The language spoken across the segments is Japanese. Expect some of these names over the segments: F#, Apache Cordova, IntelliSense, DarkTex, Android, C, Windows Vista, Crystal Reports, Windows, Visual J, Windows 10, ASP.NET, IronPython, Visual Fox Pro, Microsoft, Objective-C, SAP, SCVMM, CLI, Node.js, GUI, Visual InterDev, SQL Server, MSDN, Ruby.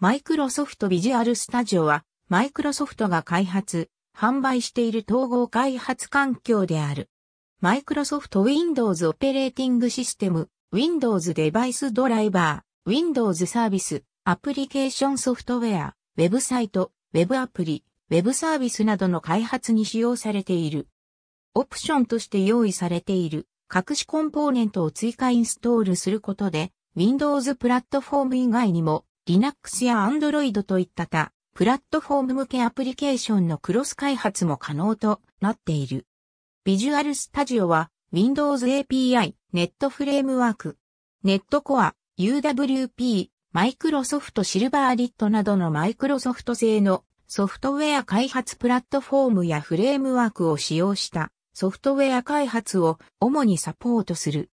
Microsoft Visual Studio は、Microsoftが開発、販売している統合開発環境である。Microsoft Windows オペレーティングシステム、Windows デバイスドライバー、Windows サービス、アプリケーションソフトウェア、ウェブサイト、ウェブアプリ、ウェブサービスなどの開発に使用されている。オプションとして用意されている、隠しコンポーネントを追加インストールすることで、Windows プラットフォーム以外にも、Linux や Android といった他、プラットフォーム向けアプリケーションのクロス開発も可能となっている。Visual Studio は Windows API、Net フレームワーク、.NET Core、UWP、Microsoft Silverlight などの Microsoft 製のソフトウェア開発プラットフォームやフレームワークを使用したソフトウェア開発を主にサポートする。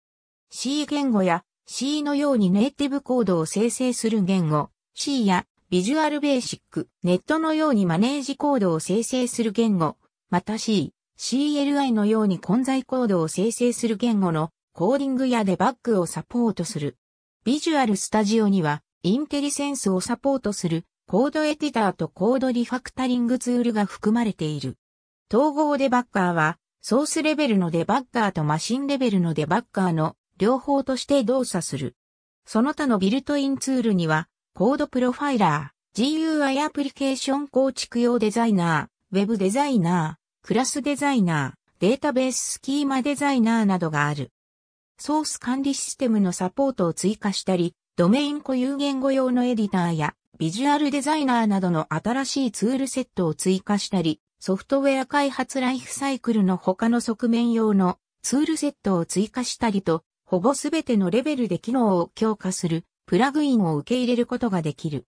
C 言語や C のようにネイティブコードを生成する言語、C やVisual Basic、.NETのようにマネージコードを生成する言語、また C、CLI のように混在コードを生成する言語のコーディングやデバッグをサポートする。Visual Studio には、インテリセンスをサポートするコードエディターとコードリファクタリングツールが含まれている。統合デバッガーは、ソースレベルのデバッガーとマシンレベルのデバッガーの両方として動作する。その他のビルトインツールには、コードプロファイラー、GUI アプリケーション構築用デザイナー、ウェブデザイナー、クラスデザイナー、データベーススキーマデザイナーなどがある。ソース管理システムのサポートを追加したり、ドメイン固有言語用のエディターや、ビジュアルデザイナーなどの新しいツールセットを追加したり、ソフトウェア開発ライフサイクルの他の側面用のツールセットを追加したりと、ほぼすべてのレベルで機能を強化する。プラグインを受け入れることができる。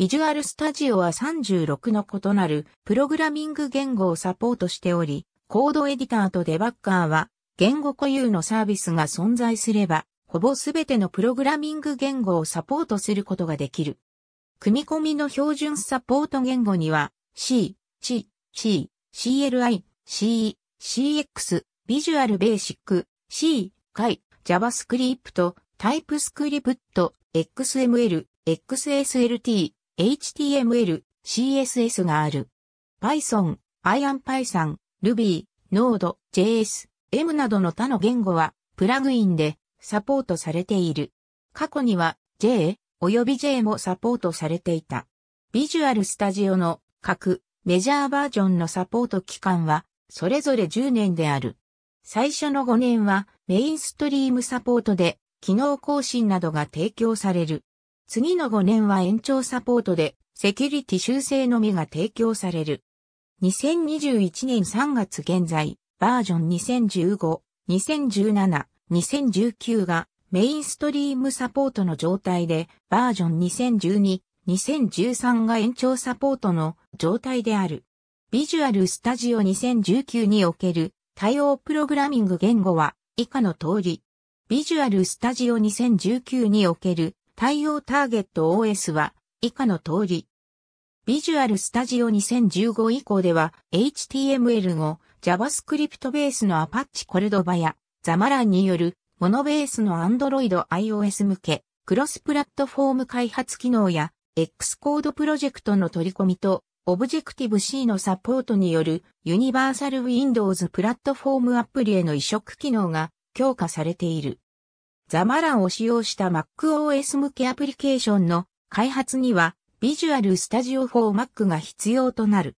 Visual Studio は36の異なるプログラミング言語をサポートしており、コードエディターとデバッガーは言語固有のサービスが存在すれば、ほぼすべてのプログラミング言語をサポートすることができる。組み込みの標準サポート言語には C、C、C、CLI、CE、CX、Visual Basic、C、CLI、JavaScript、TypeScript、XML、XSLT、HTML、CSS がある。Python、IronPython、Ruby、Node、JS、M などの他の言語はプラグインでサポートされている。過去には J および J もサポートされていた。Visual Studio の各メジャーバージョンのサポート期間はそれぞれ10年である。最初の5年はメインストリームサポートで機能更新などが提供される。次の5年は延長サポートでセキュリティ修正のみが提供される。2021年3月現在、バージョン2015、2017、2019がメインストリームサポートの状態で、バージョン2012、2013が延長サポートの状態である。Visual Studio 2019における対応プログラミング言語は以下の通り。Visual Studio 2019における対応ターゲット OS は以下の通り。Visual Studio 2015以降では HTML5、JavaScript ベースの Apache Cordova やザマランによるモノベースの Android iOS 向けクロスプラットフォーム開発機能や Xcode プロジェクトの取り込みと Objective-C のサポートによるユニバーサル Windows プラットフォームアプリへの移植機能が強化されている。ザマランを使用した macOS 向けアプリケーションの開発には Visual Studio for Mac が必要となる。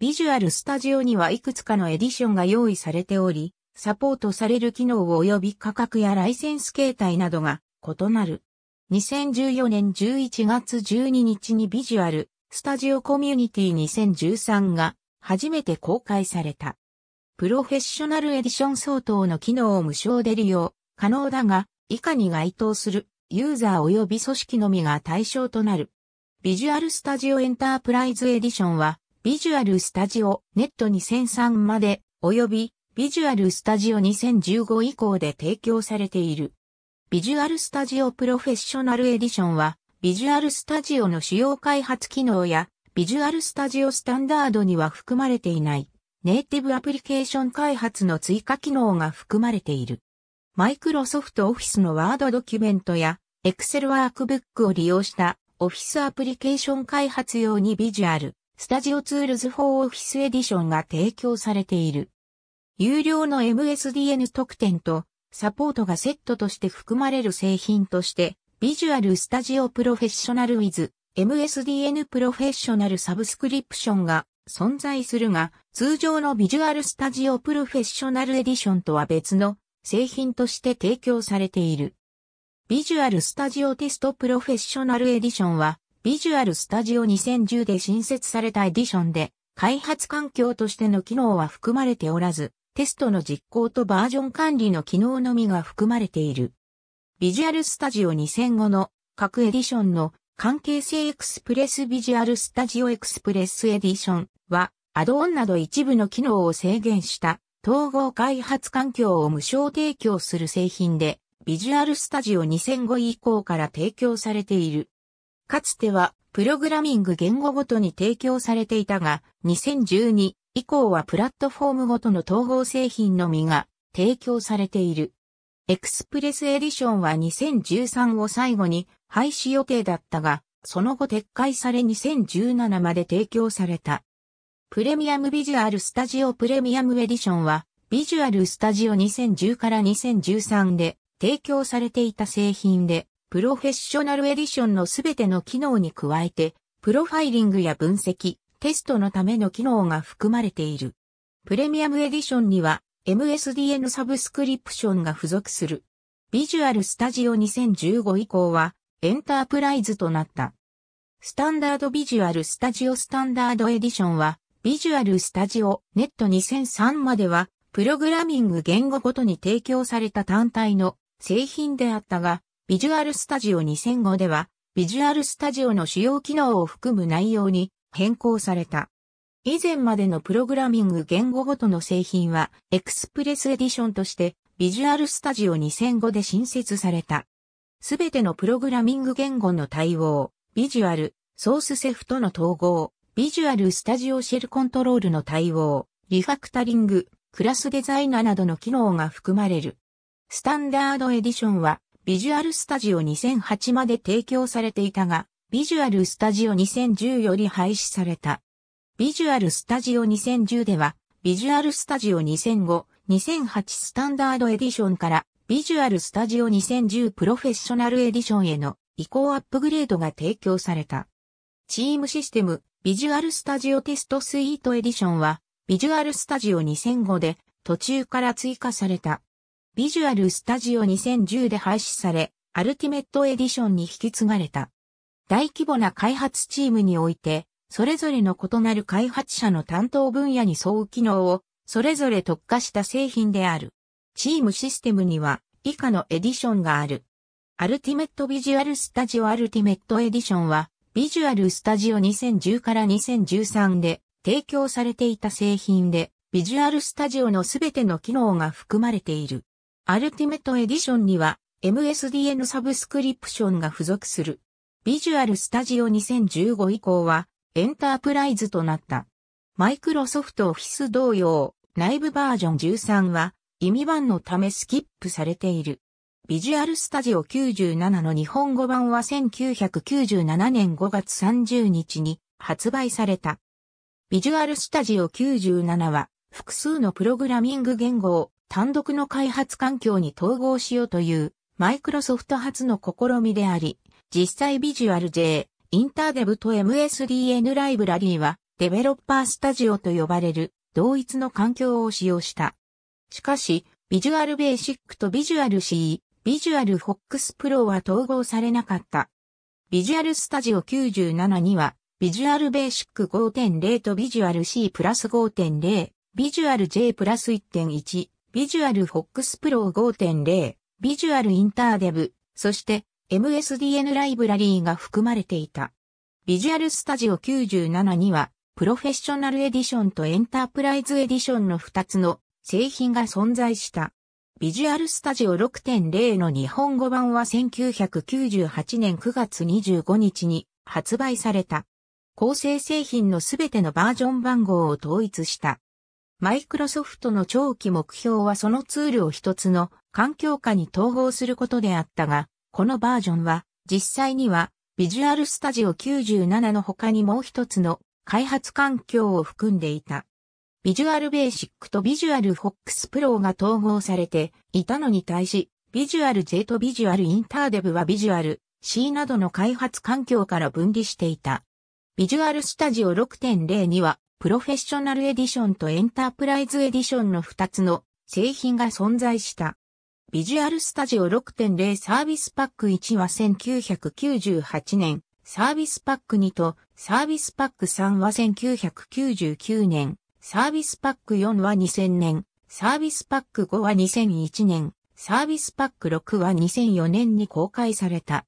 Visual Studio にはいくつかのエディションが用意されており、サポートされる機能及び価格やライセンス形態などが異なる。2014年11月12日に Visual Studio Community 2013が初めて公開された。プロフェッショナルエディション相当の機能を無償で利用可能だが、以下に該当するユーザー及び組織のみが対象となる。Visual Studio エンタープライズエディションは Visual Studio Net 2003まで及び Visual Studio 2015以降で提供されている。Visual Studio プロフェッショナルエディションは Visual Studio の主要開発機能や Visual Studio スタンダードには含まれていない。ネイティブアプリケーション開発の追加機能が含まれている。Microsoft Office の Word ドキュメントや Excel ワークブックを利用したオフィスアプリケーション開発用にVisual Studio Tools for Office Editionが提供されている。有料の MSDN 特典とサポートがセットとして含まれる製品として、Visual Studio Professional with MSDN Professional サブスクリプションが存在するが、通常の Visual Studio Professional Edition とは別の製品として提供されている。Visual Studio Test Professional Edition は Visual Studio 2010で新設されたエディションで、開発環境としての機能は含まれておらず、テストの実行とバージョン管理の機能のみが含まれている。Visual Studio 2005の各エディションの関係性エクスプレスビジュアルスタジオエクスプレスエディションはアドオンなど一部の機能を制限した統合開発環境を無償提供する製品でビジュアルスタジオ2005以降から提供されている。かつてはプログラミング言語ごとに提供されていたが2012以降はプラットフォームごとの統合製品のみが提供されている。エクスプレスエディションは2013を最後に廃止予定だったが、その後撤回され2017まで提供された。プレミアムビジュアルスタジオプレミアムエディションは、ビジュアルスタジオ2010から2013で提供されていた製品で、プロフェッショナルエディションのすべての機能に加えて、プロファイリングや分析、テストのための機能が含まれている。プレミアムエディションには、MSDN サブスクリプションが付属する。Visual Studio 2015以降はエンタープライズとなった。スタンダード Visual Studio スタンダードエディションは Visual Studio .NET 2003まではプログラミング言語ごとに提供された単体の製品であったが Visual Studio 2005では Visual Studio の主要機能を含む内容に変更された。以前までのプログラミング言語ごとの製品はエクスプレスエディションとしてVisual Studio 2005で新設された。すべてのプログラミング言語の対応、Visual、SourceCF との統合、Visual Studio Shell Control の対応、リファクタリング、クラスデザイナーなどの機能が含まれる。スタンダードエディションはVisual Studio 2008まで提供されていたが、Visual Studio 2010より廃止された。Visual Studio 2010では、Visual Studio 2005、2008スタンダードエディションから、Visual Studio 2010プロフェッショナルエディションへの移行アップグレードが提供された。チームシステム、Visual Studio テストスイートエディションは、Visual Studio 2005で途中から追加された。Visual Studio 2010で廃止され、アルティメットエディションに引き継がれた。大規模な開発チームにおいて、それぞれの異なる開発者の担当分野に沿う機能を、それぞれ特化した製品である。チームシステムには、以下のエディションがある。アルティメットビジュアルスタジオアルティメットエディションは、ビジュアルスタジオ2010から2013で提供されていた製品で、ビジュアルスタジオのすべての機能が含まれている。アルティメットエディションには、MSDN サブスクリプションが付属する。ビジュアルスタジオ2015以降は、エンタープライズとなった。Microsoft Office 同様、内部バージョン13は意味版のためスキップされている。Visual Studio 97の日本語版は1997年5月30日に発売された。Visual Studio 97は複数のプログラミング言語を単独の開発環境に統合しようというMicrosoft初の試みであり、実際 Visual Jインターデブと MSDN ライブラリーはデベロッパースタジオと呼ばれる同一の環境を使用した。しかし、Visual Basic と Visual C、Visual Fox Pro は統合されなかった。Visual Studio 97には Visual Basic 5.0 と Visual C 5.0、Visual J 1.1、Visual Fox Pro 5.0、Visual インターデブ、そしてMSDN ライブラリーが含まれていた。Visual Studio 97には、プロフェッショナルエディションとエンタープライズエディションの2つの製品が存在した。Visual Studio 6.0 の日本語版は1998年9月25日に発売された。構成製品のすべてのバージョン番号を統一した。マイクロソフトの長期目標はそのツールを一つの環境下に統合することであったが、このバージョンは実際には Visual Studio 97の他にもう一つの開発環境を含んでいた。Visual Basic と Visual Fox Pro が統合されていたのに対し、Visual J と Visual InterDev は Visual C などの開発環境から分離していた。Visual Studio 6.0 には、プロフェッショナルエディションとエンタープライズエディションの2つの製品が存在した。Visual Studio 6.0 サービスパック1は1998年、サービスパック2とサービスパック3は1999年、サービスパック4は2000年、サービスパック5は2001年、サービスパック6は2004年に公開された。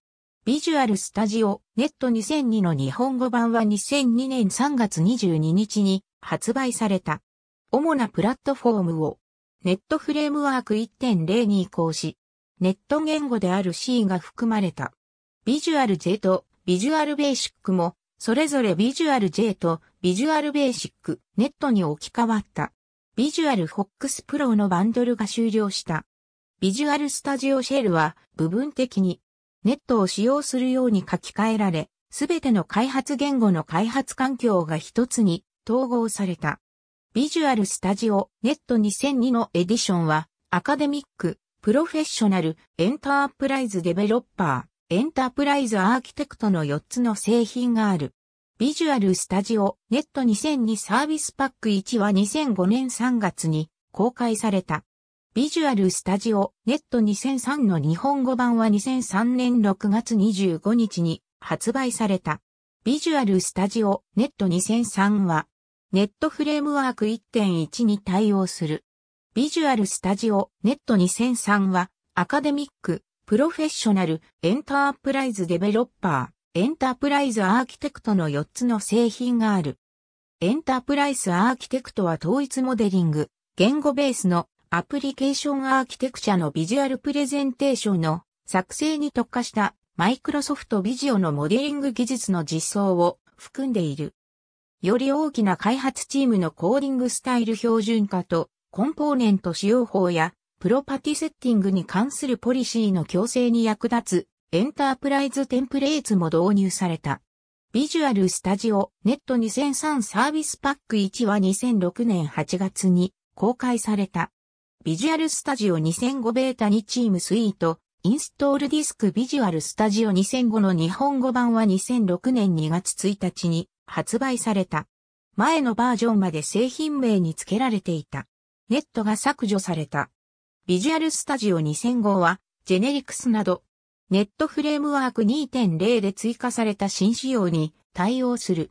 Visual Studio Net 2002の日本語版は2002年3月22日に発売された。主なプラットフォームをネットフレームワーク 1.0 に移行し、ネット言語である C が含まれた。Visual J と Visual Basic もそれぞれ Visual J と Visual Basic Net に置き換わった。Visual Fox Pro のバンドルが終了した。Visual Studio Shell は部分的にネットを使用するように書き換えられ、すべての開発言語の開発環境が一つに統合された。Visual Studio Net 2002のエディションは、アカデミック、プロフェッショナル、エンタープライズデベロッパー、エンタープライズアーキテクトの4つの製品がある。Visual Studio Net 2002サービスパック1は2005年3月に公開された。Visual Studio Net 2003の日本語版は2003年6月25日に発売された。Visual Studio Net 2003はネットフレームワーク 1.1 に対応する。Visual Studio Net 2003はアカデミック、プロフェッショナル、エンタープライズデベロッパー、エンタープライズアーキテクトの4つの製品がある。エンタープライズアーキテクトは統一モデリング、言語ベースのアプリケーションアーキテクチャのビジュアルプレゼンテーションの作成に特化したMicrosoft Visioのモデリング技術の実装を含んでいる。より大きな開発チームのコーディングスタイル標準化とコンポーネント使用法やプロパティセッティングに関するポリシーの強制に役立つエンタープライズテンプレーツも導入された。Visual Studio Net 2003サービスパック1は2006年8月に公開された。Visual Studio 2005ベータにチームスイート、インストールディスク Visual Studio 2005の日本語版は2006年2月1日に発売された。前のバージョンまで製品名に付けられていた。ネットが削除された。Visual Studio 2005は、ジェネリクスなど、ネットフレームワーク 2.0 で追加された新仕様に対応する。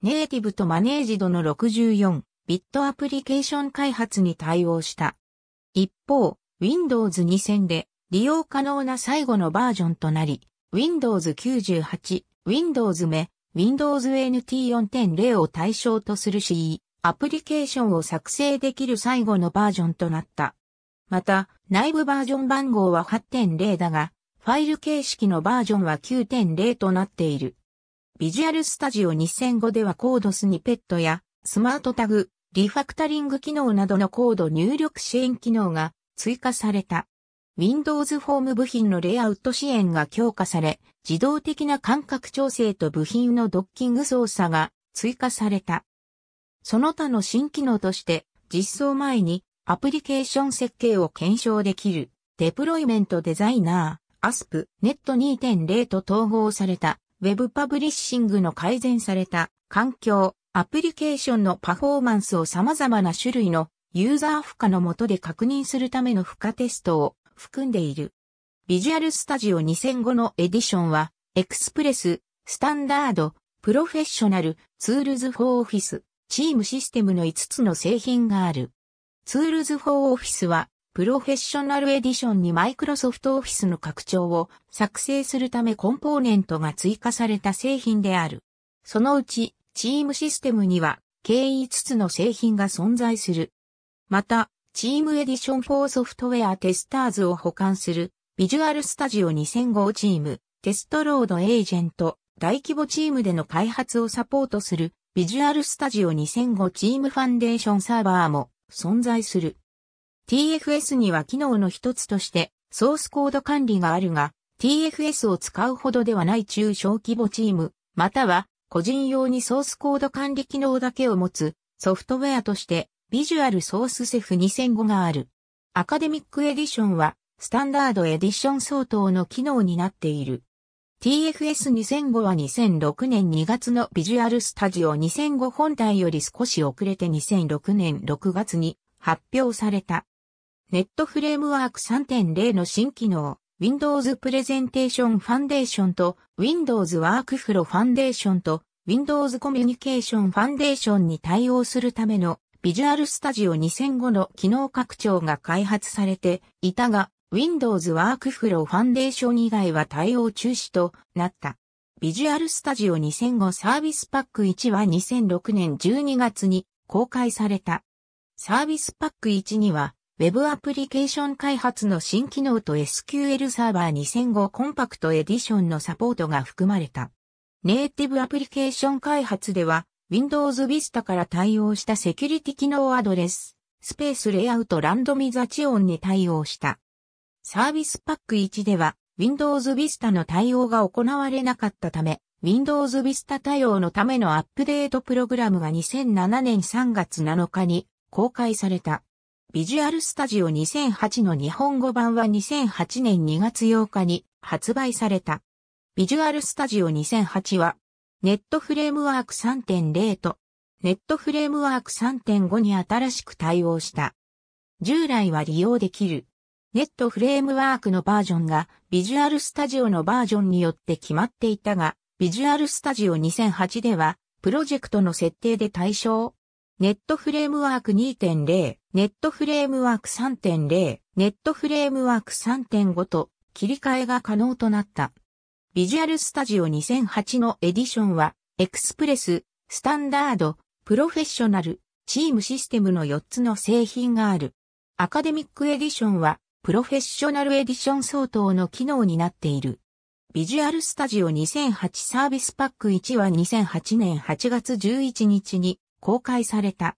ネイティブとマネージドの64ビットアプリケーション開発に対応した。一方、Windows 2000で利用可能な最後のバージョンとなり、Windows 98、Windows ME、Windows NT 4.0 を対象とする CE、アプリケーションを作成できる最後のバージョンとなった。また、内部バージョン番号は 8.0 だが、ファイル形式のバージョンは 9.0 となっている。Visual Studio 2005ではコードスニペットやスマートタグ、リファクタリング機能などのコード入力支援機能が追加された。Windows フォーム部品のレイアウト支援が強化され、自動的な間隔調整と部品のドッキング操作が追加された。その他の新機能として、実装前にアプリケーション設計を検証できる、デプロイメントデザイナー、ASP、Net 2.0 と統合された、Web パブリッシングの改善された、環境、アプリケーションのパフォーマンスを様々な種類のユーザー負荷の下で確認するための負荷テストを含んでいる。Visual Studio 2005のエディションは、エクスプレス、スタンダード、プロフェッショナル、ツールズフォーオフィス、チームシステムの5つの製品がある。ツールズフォーオフィスは、プロフェッショナルエディションに Microsoft Office の拡張を作成するためコンポーネントが追加された製品である。そのうち、チームシステムには、計5つの製品が存在する。また、チームエディションフォーソフトウェアテスターズを補完する、Visual Studio 2005チーム、テストロードエージェント、大規模チームでの開発をサポートする、Visual Studio 2005チームファンデーションサーバーも存在する。TFS には機能の一つとして、ソースコード管理があるが、TFS を使うほどではない中小規模チーム、または個人用にソースコード管理機能だけを持つソフトウェアとしてVisual Source Cef 2005がある。アカデミックエディションはスタンダードエディション相当の機能になっている。TFS 2005は2006年2月の Visual Studio 2005本体より少し遅れて2006年6月に発表された。ネットフレームワーク 3.0 の新機能、Windows プレゼンテーションファンデーションと Windows ワークフローファンデーションと Windows コミュニケーションファンデーションに対応するための Visual Studio 2005の機能拡張が開発されていたが Windows ワークフローファンデーション以外は対応中止となった。Visual Studio 2005サービスパック1は2006年12月に公開された。サービスパック1にはウェブアプリケーション開発の新機能と SQL サーバー2005コンパクトエディションのサポートが含まれた。ネイティブアプリケーション開発では Windows Vista から対応したセキュリティ機能アドレス、スペースレイアウトランドミザチオンに対応した。サービスパック1では Windows Vista の対応が行われなかったため Windows Vista 対応のためのアップデートプログラムが2007年3月7日に公開された。Visual Studio 2008の日本語版は2008年2月8日に発売された。Visual Studio 2008は、ネットフレームワーク 3.0 と、ネットフレームワーク 3.5 に新しく対応した。従来は利用できる。ネットフレームワークのバージョンが Visual Studio のバージョンによって決まっていたが、Visual Studio 2008では、プロジェクトの設定で対象。ネットフレームワーク 2.0、ネットフレームワーク 3.0、ネットフレームワーク 3.5 と切り替えが可能となった。Visual Studio 2008のエディションは、エクスプレス、スタンダード、プロフェッショナル、チームシステムの4つの製品がある。アカデミックエディションは、プロフェッショナルエディション相当の機能になっている。Visual Studio 2008サービスパック1は2008年8月11日に、公開された。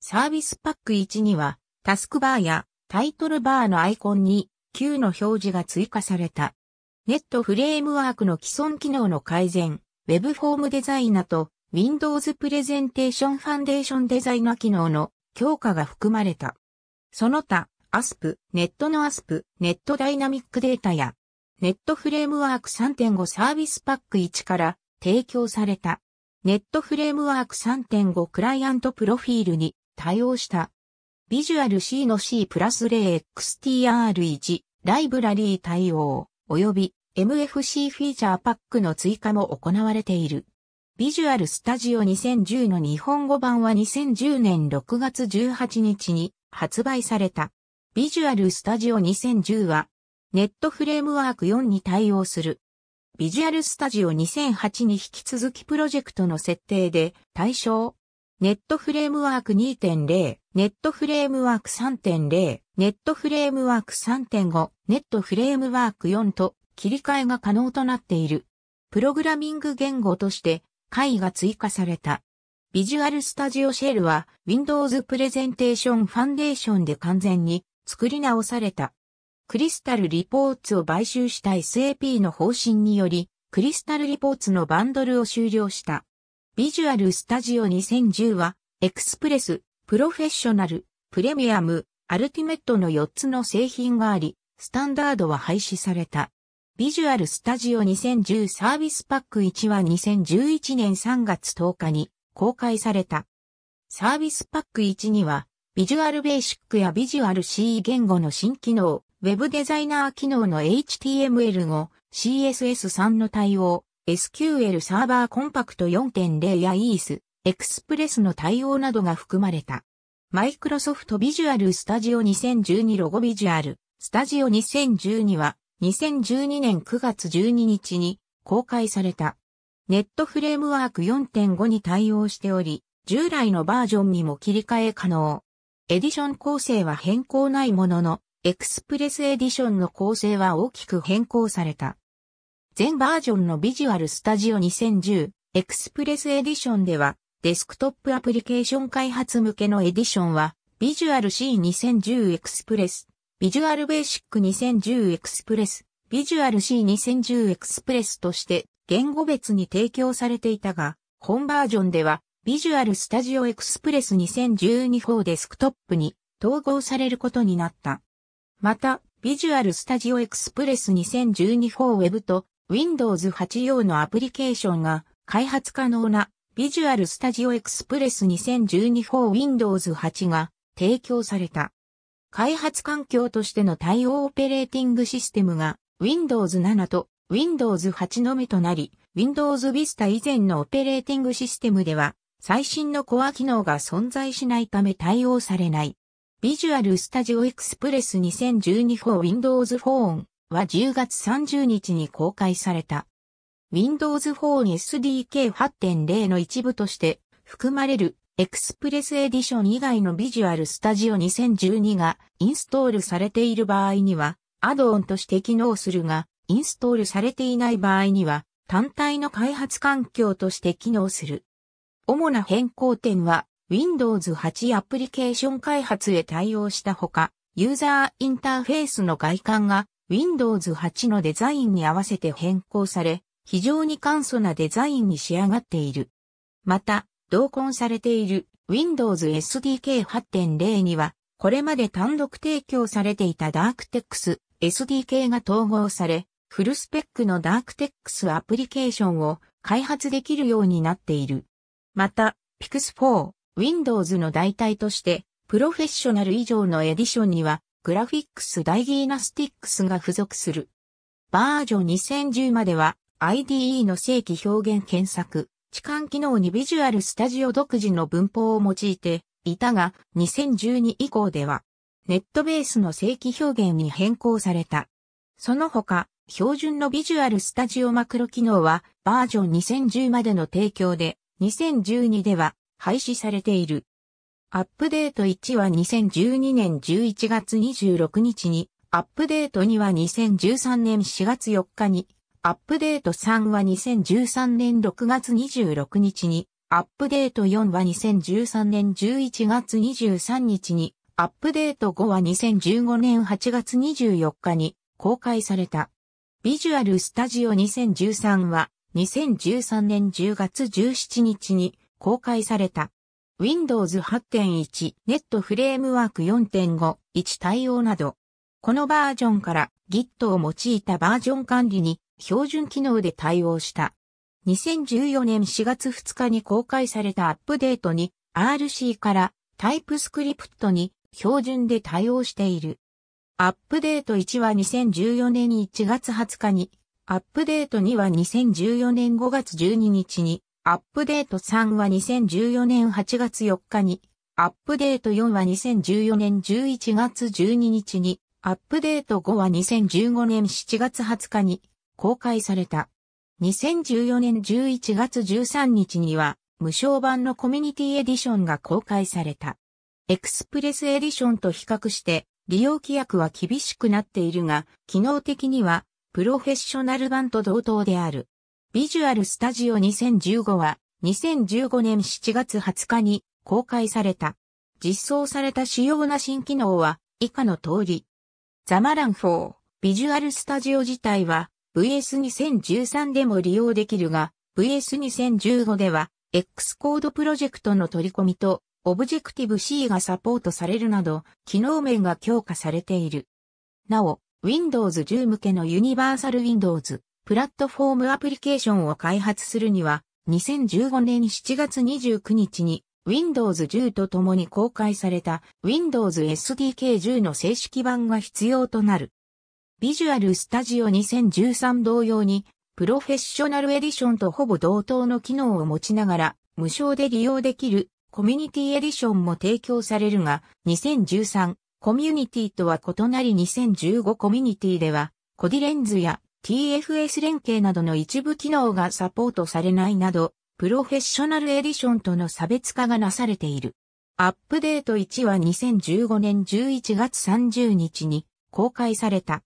サービスパック1には、タスクバーやタイトルバーのアイコンに Q の表示が追加された。ネットフレームワークの既存機能の改善、Web フォームデザイナーと Windows プレゼンテーションファンデーションデザイナー機能の強化が含まれた。その他、ASP、ネットの ASP、ネットダイナミックデータや、ネットフレームワーク 3.5 サービスパック1から提供された。ネットフレームワーク 3.5 クライアントプロフィールに対応した。ビジュアル C の C++0xtr1 ライブラリー対応及び MFC フィーチャーパックの追加も行われている。ビジュアルスタジオ2010の日本語版は2010年6月18日に発売された。ビジュアルスタジオ2010はネットフレームワーク4に対応する。Visual Studio 2008に引き続きプロジェクトの設定で対象。ネットフレームワーク 2.0、ネットフレームワーク 3.0、ネットフレームワーク 3.5、ネットフレームワーク4と切り替えが可能となっている。プログラミング言語としてCLIが追加された。Visual Studio Shell は Windows プレゼンテーションファンデーションで完全に作り直された。Crystal Reports を買収した SAP の方針により、Crystal Reports のバンドルを終了した。Visual Studio 2010は、エクスプレス、プロフェッショナル、プレミアム、アルティメットの4つの製品があり、スタンダードは廃止された。Visual Studio 2010サービスパック1は2011年3月10日に公開された。サービスパック1には、Visual Basic や Visual C 言語の新機能、ウェブデザイナー機能の HTML5、CSS3 の対応、SQL サーバーコンパクト 4.0 や EASE、Express の対応などが含まれた。Microsoft Visual Studio 2012ロゴ Visual Studio 2012は2012年9月12日に公開された。ネットフレームワーク 4.5 に対応しており、従来のバージョンにも切り替え可能。エディション構成は変更ないものの、エクスプレスエディションの構成は大きく変更された。前バージョンの Visual Studio 2010、エクスプレスエディションでは、デスクトップアプリケーション開発向けのエディションは、Visual C 2010 Express、Visual Basic 2010 Express、Visual C 2010 Express として言語別に提供されていたが、本バージョンでは Visual Studio Express 2012 for デスクトップに統合されることになった。また、Visual Studio Express 2012 for Web と Windows 8用のアプリケーションが開発可能な Visual Studio Express 2012 for Windows 8が提供された。開発環境としての対応オペレーティングシステムが Windows 7と Windows 8のみとなり、Windows Vista 以前のオペレーティングシステムでは最新のコア機能が存在しないため対応されない。Visual Studio Express 2012 for Windows Phone は10月30日に公開された。Windows Phone SDK 8.0 の一部として含まれる Express エディション以外の Visual Studio 2012がインストールされている場合にはアドオンとして機能するが、インストールされていない場合には単体の開発環境として機能する。主な変更点は、Windows 8アプリケーション開発へ対応したほか、ユーザーインターフェースの外観が Windows 8のデザインに合わせて変更され、非常に簡素なデザインに仕上がっている。また、同梱されている Windows SDK 8.0 には、これまで単独提供されていた DarkTex SDK が統合され、フルスペックの DarkTex アプリケーションを開発できるようになっている。また、Pix4。Windows の代替として、プロフェッショナル以上のエディションには、グラフィックスダイギーナスティックスが付属する。バージョン2010までは、IDE の正規表現検索、置換機能に Visual Studio 独自の文法を用いていたが、2012以降では、ネットベースの正規表現に変更された。その他、標準の Visual Studio マクロ機能は、バージョン2010までの提供で、2012では、廃止されている。アップデート1は2012年11月26日に、アップデート2は2013年4月4日に、アップデート3は2013年6月26日に、アップデート4は2013年11月23日に、アップデート5は2015年8月24日に公開された。Visual Studio 2013は2013年10月17日に、公開された。Windows 8.1、ネットフレームワーク 4.5、1対応など。このバージョンから Git を用いたバージョン管理に標準機能で対応した。2014年4月2日に公開されたアップデートに RC からTypeScript に標準で対応している。アップデート1は2014年1月20日に、アップデート2は2014年5月12日に、アップデート3は2014年8月4日に、アップデート4は2014年11月12日に、アップデート5は2015年7月20日に公開された。2014年11月13日には、無償版のコミュニティエディションが公開された。エクスプレスエディションと比較して、利用規約は厳しくなっているが、機能的には、プロフェッショナル版と同等である。Visual Studio 2015は2015年7月20日に公開された。実装された主要な新機能は以下の通り。ザマラン4、Visual Studio 自体は VS2013 でも利用できるが、VS2015 では Xcode プロジェクトの取り込みと Objective-C がサポートされるなど、機能面が強化されている。なお、Windows 10向けのユニバーサル Windows。プラットフォームアプリケーションを開発するには、2015年7月29日に Windows 10と共に公開された Windows SDK 10の正式版が必要となる。Visual Studio 2013同様に、プロフェッショナルエディションとほぼ同等の機能を持ちながら、無償で利用できるコミュニティエディションも提供されるが、2013コミュニティとは異なり2015コミュニティでは、コディレンズやTFS 連携などの一部機能がサポートされないなど、プロフェッショナルエディションとの差別化がなされている。アップデート1は2015年11月30日に公開された。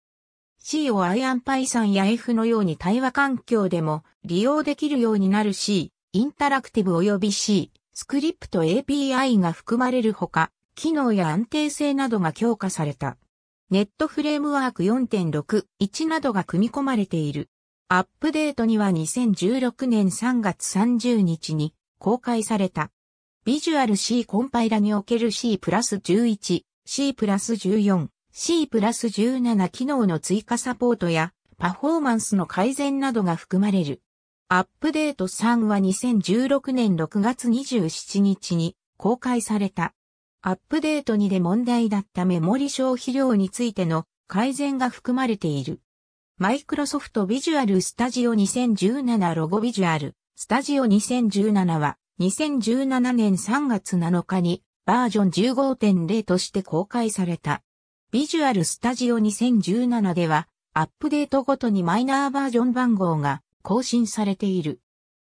C を IronPython や F のように対話環境でも利用できるようになる C、インタラクティブ及び C、スクリプト API が含まれるほか、機能や安定性などが強化された。ネットフレームワーク 4.6.1 などが組み込まれている。アップデートには2016年3月30日に公開された。Visual C コンパイラにおける C++11、C++14、C++17 機能の追加サポートやパフォーマンスの改善などが含まれる。アップデート3は2016年6月27日に公開された。アップデート2で問題だったメモリ消費量についての改善が含まれている。Microsoft Visual Studio 2017ロゴ Visual Studio 2017は2017年3月7日にバージョン 15.0 として公開された。Visual Studio 2017ではアップデートごとにマイナーバージョン番号が更新されている。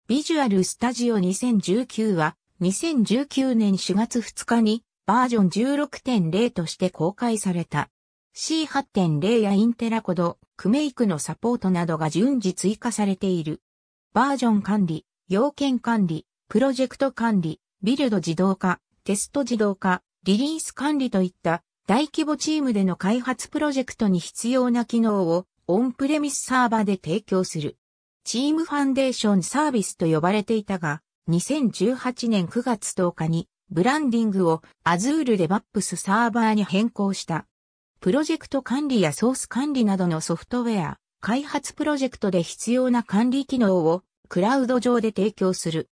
Visual Studio 2019は2019年4月2日にバージョン 16.0 として公開された。C8.0 やインテラコド、クメイクのサポートなどが順次追加されている。バージョン管理、要件管理、プロジェクト管理、ビルド自動化、テスト自動化、リリース管理といった大規模チームでの開発プロジェクトに必要な機能をオンプレミスサーバーで提供する。チームファンデーションサービスと呼ばれていたが、2018年9月10日にブランディングを Azure DevOps サーバーに変更した。プロジェクト管理やソース管理などのソフトウェア、開発プロジェクトで必要な管理機能をクラウド上で提供する。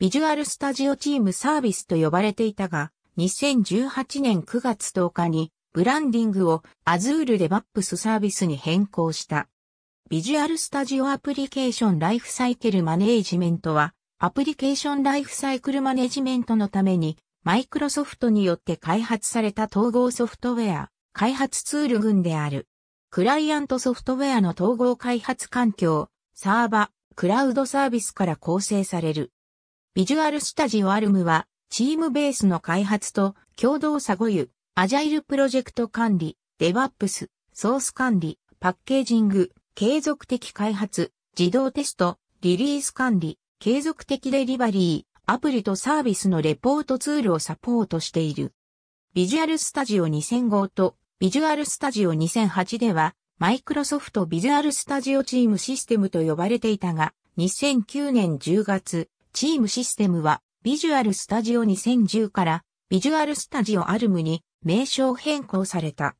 Visual Studio チームサービスと呼ばれていたが、2018年9月10日にブランディングを Azure DevOps サービスに変更した。Visual Studio アプリケーションライフサイクルマネージメントは、アプリケーションライフサイクルマネジメントのために、Microsoft によって開発された統合ソフトウェア。開発ツール群である。クライアントソフトウェアの統合開発環境、サーバ、クラウドサービスから構成される。Visual Studio Alm は、チームベースの開発と共同作業、アジャイルプロジェクト管理、デバップス、ソース管理、パッケージング、継続的開発、自動テスト、リリース管理、継続的デリバリー、アプリとサービスのレポートツールをサポートしている。Visual Studio 2005と、Visual Studio 2008では、Microsoft Visual Studio チームシステムと呼ばれていたが、2009年10月、チームシステムは、Visual Studio 2010から、Visual Studio Alm に名称変更された。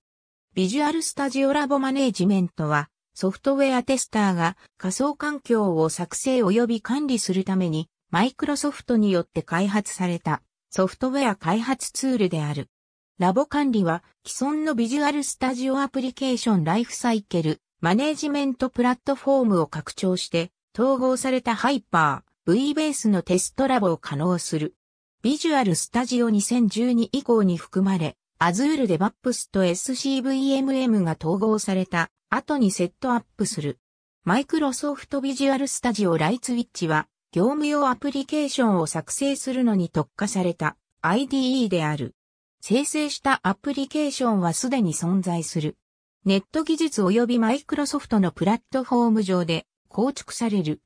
Visual Studio Lab マネージメントは、ソフトウェアテスターが仮想環境を作成及び管理するために、Microsoft によって開発された、ソフトウェア開発ツールである。ラボ管理は既存の Visual Studio アプリケーションライフサイケルマネージメントプラットフォームを拡張して統合されたハイパー V ベースのテストラボを可能する。Visual Studio 2012以降に含まれ Azure DevOps と SCVMM が統合された後にセットアップする。Microsoft Visual Studio Lightswitch は業務用アプリケーションを作成するのに特化された IDE である。生成したアプリケーションはすでに存在する。ネット技術及びマイクロソフトのプラットフォーム上で構築される。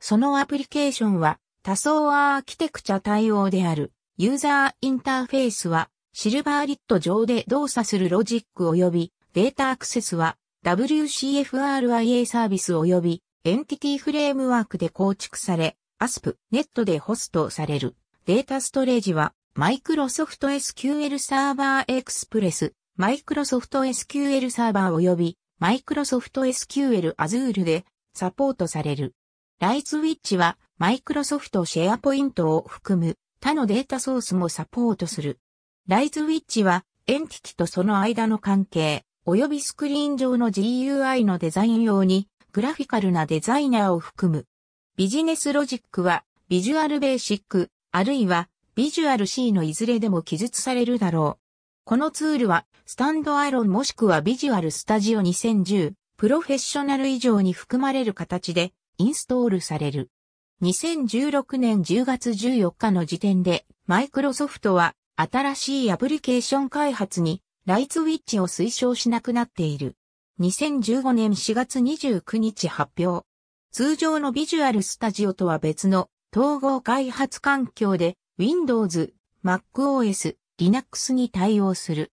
そのアプリケーションは多層アーキテクチャ対応である。ユーザーインターフェースはシルバーリット上で動作するロジック及びデータアクセスは WCFRIA サービス及びエンティティフレームワークで構築され、ASP.NET でホストされる。データストレージはMicrosoft SQL Server Express、Microsoft SQL Server 及び Microsoft SQL Azure でサポートされる。Lightswitch は Microsoft SharePoint を含む他のデータソースもサポートする。Lightswitch はエンティティとその間の関係及びスクリーン上の GUI のデザイン用にグラフィカルなデザイナーを含む。ビジネスロジックは Visual Basic あるいはVisual C のいずれでも記述されるだろう。このツールは、スタンドアロンもしくは Visual Studio 2010、プロフェッショナル以上に含まれる形でインストールされる。2016年10月14日の時点で、Microsoft は新しいアプリケーション開発にLightswitchを推奨しなくなっている。2015年4月29日発表。通常の Visual Studio とは別の統合開発環境で、Windows、macOS、Linux に対応する。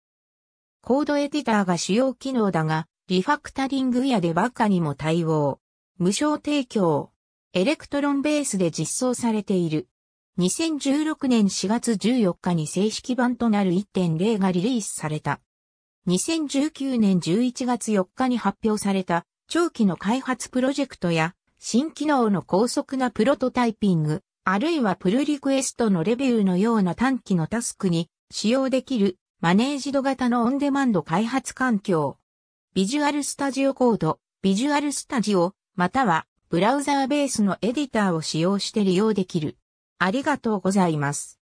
コードエディターが主要機能だが、リファクタリングやデバッグにも対応。無償提供。エレクトロンベースで実装されている。2016年4月14日に正式版となる 1.0 がリリースされた。2019年11月4日に発表された長期の開発プロジェクトや新機能の高速なプロトタイピング、あるいはプルリクエストのレビューのような短期のタスクに使用できるマネージド型のオンデマンド開発環境。Visual Studio Code、Visual Studio、またはブラウザーベースのエディターを使用して利用できる。ありがとうございます。